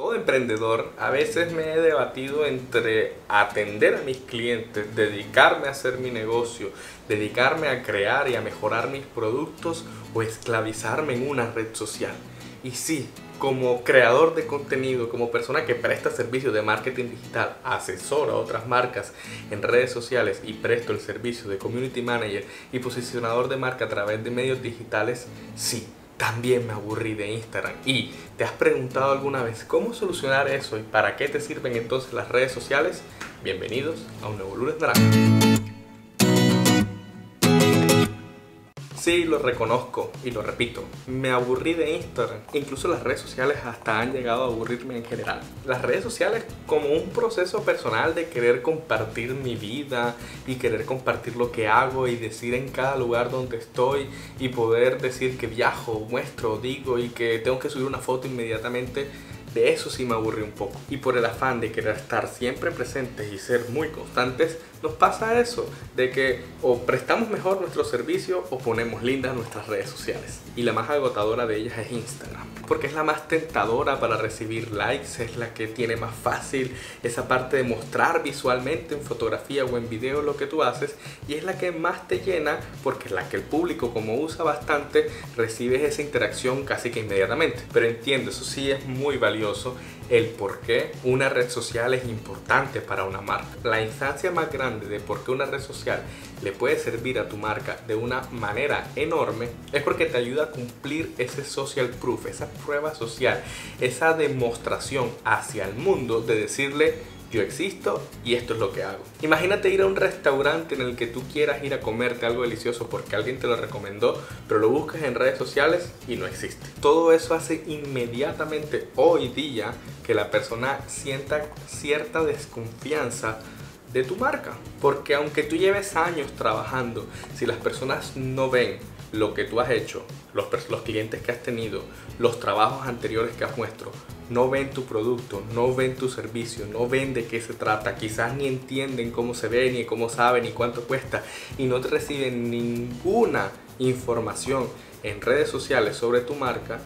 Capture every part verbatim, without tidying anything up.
Todo emprendedor, a veces me he debatido entre atender a mis clientes, dedicarme a hacer mi negocio, dedicarme a crear y a mejorar mis productos o esclavizarme en una red social. Y sí, como creador de contenido, como persona que presta servicios de marketing digital, asesora a otras marcas en redes sociales y presto el servicio de community manager y posicionador de marca a través de medios digitales, sí. También me aburrí de Instagram. ¿Y te has preguntado alguna vez cómo solucionar eso y para qué te sirven entonces las redes sociales? Bienvenidos a un nuevo Lunes Naranja. Sí, lo reconozco y lo repito, me aburrí de Instagram. Incluso las redes sociales hasta han llegado a aburrirme en general. Las redes sociales como un proceso personal de querer compartir mi vida y querer compartir lo que hago y decir en cada lugar donde estoy y poder decir que viajo, muestro, digo y que tengo que subir una foto inmediatamente. De eso sí me aburrí un poco. Y por el afán de querer estar siempre presentes y ser muy constantes, nos pasa eso, de que o prestamos mejor nuestro servicio o ponemos lindas nuestras redes sociales. Y la más agotadora de ellas es Instagram, porque es la más tentadora para recibir likes, es la que tiene más fácil esa parte de mostrar visualmente en fotografía o en video lo que tú haces, y es la que más te llena, porque es la que el público, como usa bastante, recibes esa interacción casi que inmediatamente. Pero entiendo, eso sí es muy valioso el por qué una red social es importante para una marca. La instancia más grande de por qué una red social le puede servir a tu marca de una manera enorme es porque te ayuda a cumplir ese social proof, esa prueba social, esa demostración hacia el mundo de decirle: yo existo y esto es lo que hago. Imagínate ir a un restaurante en el que tú quieras ir a comerte algo delicioso porque alguien te lo recomendó, pero lo buscas en redes sociales y no existe. Todo eso hace inmediatamente hoy día que la persona sienta cierta desconfianza de tu marca. Porque aunque tú lleves años trabajando, si las personas no ven lo que tú has hecho, los, los clientes que has tenido, los trabajos anteriores que has mostrado, no ven tu producto, no ven tu servicio, no ven de qué se trata, quizás ni entienden cómo se ve, ni cómo sabe, ni cuánto cuesta, y no te reciben ninguna información en redes sociales sobre tu marca,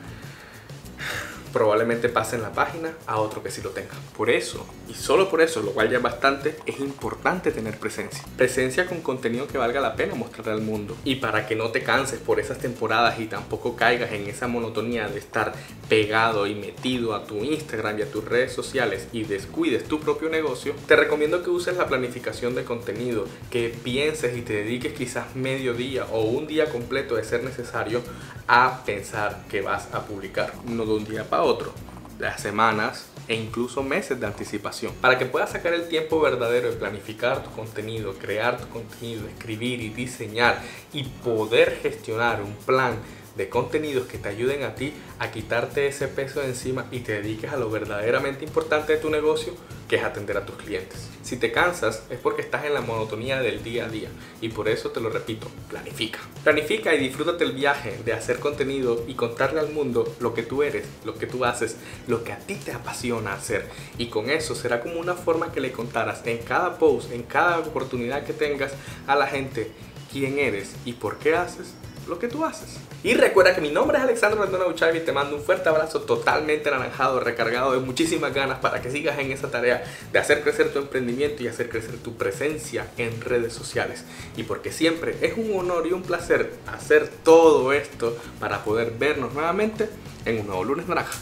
probablemente pasen la página a otro que sí lo tenga. Por eso, y solo por eso, lo cual ya es bastante, es importante tener presencia. Presencia con contenido que valga la pena mostrar al mundo. Y para que no te canses por esas temporadas y tampoco caigas en esa monotonía de estar pegado y metido a tu Instagram y a tus redes sociales y descuides tu propio negocio, te recomiendo que uses la planificación de contenido, que pienses y te dediques quizás medio día o un día completo de ser necesario a pensar que vas a publicar. No de un día para otro, las semanas e incluso meses de anticipación, para que puedas sacar el tiempo verdadero de planificar tu contenido, crear tu contenido, escribir y diseñar y poder gestionar un plan de contenidos que te ayuden a ti a quitarte ese peso de encima y te dediques a lo verdaderamente importante de tu negocio, que es atender a tus clientes. Si te cansas es porque estás en la monotonía del día a día, y por eso te lo repito, planifica. Planifica y disfrútate el viaje de hacer contenido y contarle al mundo lo que tú eres, lo que tú haces, lo que a ti te apasiona hacer, y con eso será como una forma que le contarás en cada post, en cada oportunidad que tengas a la gente quién eres y por qué haces lo que tú haces. Y recuerda que mi nombre es Alejandro Mendoza Chávez y te mando un fuerte abrazo totalmente anaranjado, recargado de muchísimas ganas para que sigas en esa tarea de hacer crecer tu emprendimiento y hacer crecer tu presencia en redes sociales. Y porque siempre es un honor y un placer hacer todo esto para poder vernos nuevamente en un nuevo Lunes Naranja.